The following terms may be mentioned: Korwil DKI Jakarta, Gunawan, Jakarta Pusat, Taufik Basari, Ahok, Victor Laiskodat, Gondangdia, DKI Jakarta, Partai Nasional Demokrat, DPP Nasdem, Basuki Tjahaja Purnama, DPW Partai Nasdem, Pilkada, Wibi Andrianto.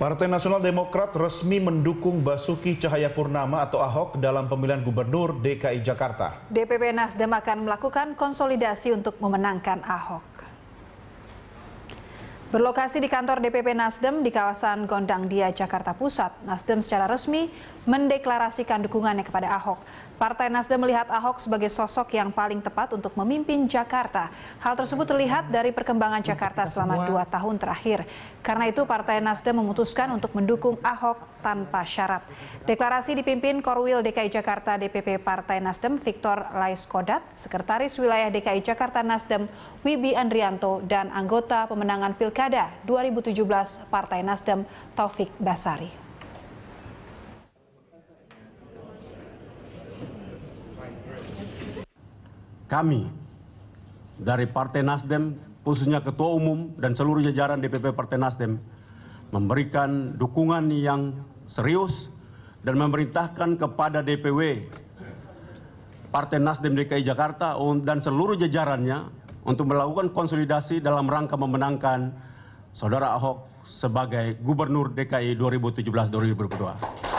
Partai Nasional Demokrat resmi mendukung Basuki Tjahaja Purnama atau Ahok dalam pemilihan gubernur DKI Jakarta. DPP Nasdem akan melakukan konsolidasi untuk memenangkan Ahok. Berlokasi di kantor DPP Nasdem di kawasan Gondangdia, Jakarta Pusat, Nasdem secara resmi mendeklarasikan dukungannya kepada Ahok. Partai Nasdem melihat Ahok sebagai sosok yang paling tepat untuk memimpin Jakarta. Hal tersebut terlihat dari perkembangan Jakarta selama 2 tahun terakhir. Karena itu Partai Nasdem memutuskan untuk mendukung Ahok tanpa syarat. Deklarasi dipimpin Korwil DKI Jakarta DPP Partai Nasdem Victor Laiskodat, Sekretaris Wilayah DKI Jakarta Nasdem Wibi Andrianto, dan anggota pemenangan Pilkada 2017 Partai Nasdem Taufik Basari. Kami dari Partai Nasdem, khususnya Ketua Umum dan seluruh jajaran DPP Partai Nasdem, memberikan dukungan yang serius dan memerintahkan kepada DPW Partai Nasdem DKI Jakarta dan seluruh jajarannya untuk melakukan konsolidasi dalam rangka memenangkan Saudara Ahok sebagai Gubernur DKI 2017-2022.